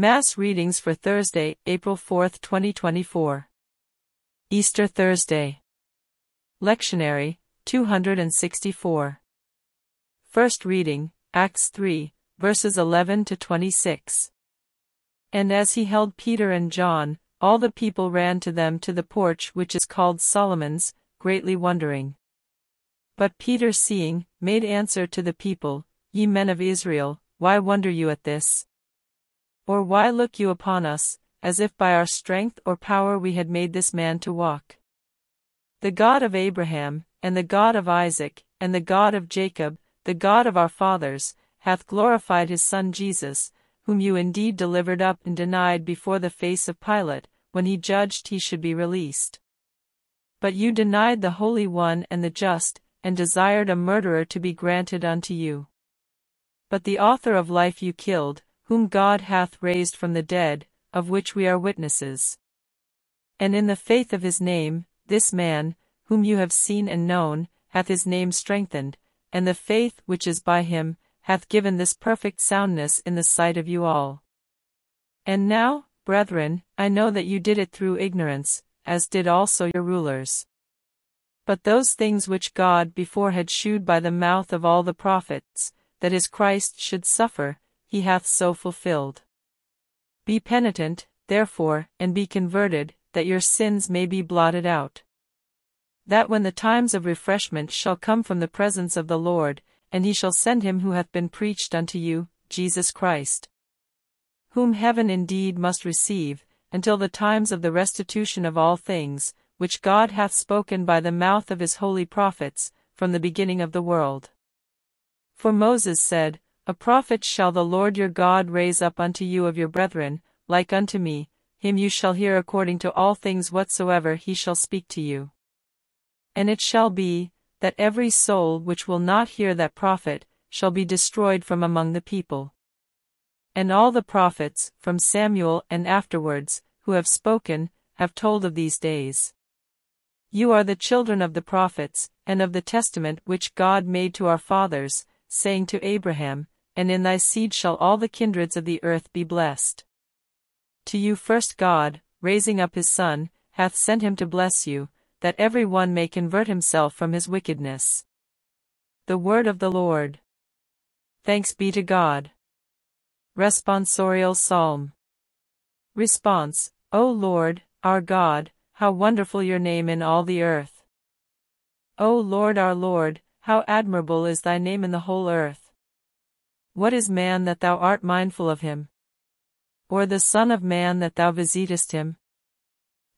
Mass readings for Thursday, April 4, 2024. Easter Thursday. Lectionary, 264. First reading, Acts 3, verses 11 to 26. And as he held Peter and John, all the people ran to them to the porch which is called Solomon's, greatly wondering. But Peter seeing, made answer to the people, Ye men of Israel, why wonder you at this? Or why look you upon us, as if by our strength or power we had made this man to walk? The God of Abraham, and the God of Isaac, and the God of Jacob, the God of our fathers, hath glorified his Son Jesus, whom you indeed delivered up and denied before the face of Pilate, when he judged he should be released. But you denied the Holy One and the Just, and desired a murderer to be granted unto you. But the author of life you killed, whom God hath raised from the dead, of which we are witnesses. And in the faith of his name, this man, whom you have seen and known, hath his name strengthened, and the faith which is by him, hath given this perfect soundness in the sight of you all. And now, brethren, I know that you did it through ignorance, as did also your rulers. But those things which God before had shewed by the mouth of all the prophets, that his Christ should suffer, he hath so fulfilled. Be penitent, therefore, and be converted, that your sins may be blotted out. That when the times of refreshment shall come from the presence of the Lord, and he shall send him who hath been preached unto you, Jesus Christ. Whom heaven indeed must receive, until the times of the restitution of all things, which God hath spoken by the mouth of his holy prophets, from the beginning of the world. For Moses said, A prophet shall the Lord your God raise up unto you of your brethren, like unto me, him you shall hear according to all things whatsoever he shall speak to you. And it shall be, that every soul which will not hear that prophet, shall be destroyed from among the people. And all the prophets, from Samuel and afterwards, who have spoken, have told of these days. You are the children of the prophets, and of the testament which God made to our fathers, saying to Abraham, And in thy seed shall all the kindreds of the earth be blessed. To you first God, raising up his Son, hath sent him to bless you, that every one may convert himself from his wickedness. The word of the Lord. Thanks be to God. Responsorial Psalm. Response, O Lord, our God, how wonderful your name in all the earth. O Lord our Lord, how admirable is thy name in the whole earth. What is man that thou art mindful of him? Or the son of man that thou visitest him?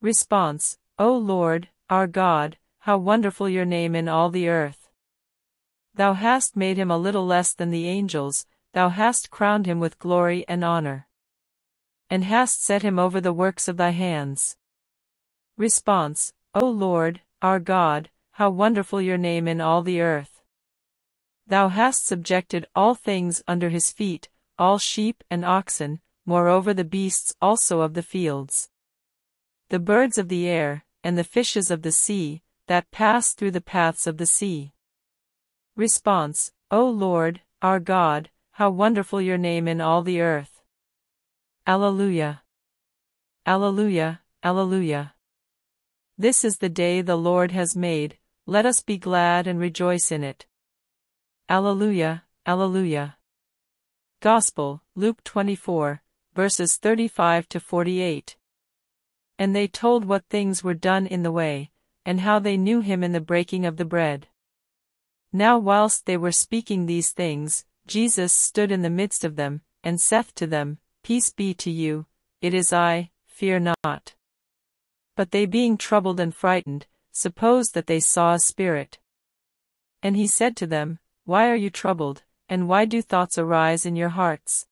Response, O Lord, our God, how wonderful your name in all the earth. Thou hast made him a little less than the angels, thou hast crowned him with glory and honor. And hast set him over the works of thy hands. Response, O Lord, our God, how wonderful your name in all the earth. Thou hast subjected all things under his feet, all sheep and oxen, moreover the beasts also of the fields. The birds of the air, and the fishes of the sea, that pass through the paths of the sea. Response, O Lord, our God, how wonderful your name in all the earth. Alleluia. Alleluia, alleluia. This is the day the Lord has made, let us be glad and rejoice in it. Alleluia, alleluia. Gospel, Luke 24, verses 35 to 48. And they told what things were done in the way, and how they knew him in the breaking of the bread. Now whilst they were speaking these things, Jesus stood in the midst of them, and saith to them, Peace be to you, it is I, fear not. But they being troubled and frightened, supposed that they saw a spirit. And he said to them, Why are you troubled, and why do thoughts arise in your hearts?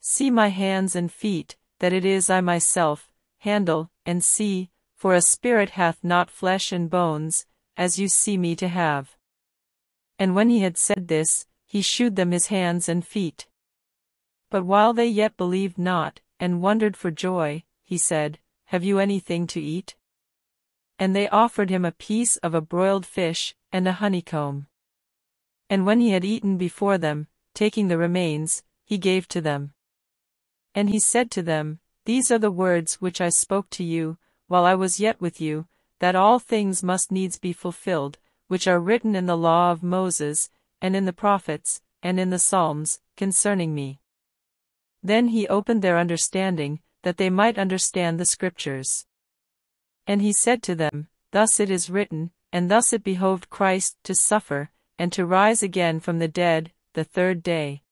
See my hands and feet, that it is I myself, handle, and see, for a spirit hath not flesh and bones, as you see me to have. And when he had said this, he shewed them his hands and feet. But while they yet believed not, and wondered for joy, he said, Have you anything to eat? And they offered him a piece of a broiled fish, and a honeycomb. And when he had eaten before them, taking the remains, he gave to them. And he said to them, These are the words which I spoke to you, while I was yet with you, that all things must needs be fulfilled, which are written in the law of Moses, and in the prophets, and in the Psalms, concerning me. Then he opened their understanding, that they might understand the Scriptures. And he said to them, Thus it is written, and thus it behoved Christ to suffer, and to rise again from the dead, the third day.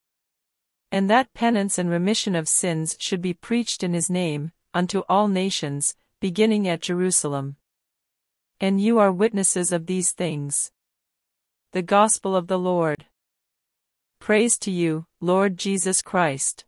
And that penance and remission of sins should be preached in his name, unto all nations, beginning at Jerusalem. And you are witnesses of these things. The Gospel of the Lord. Praise to you, Lord Jesus Christ.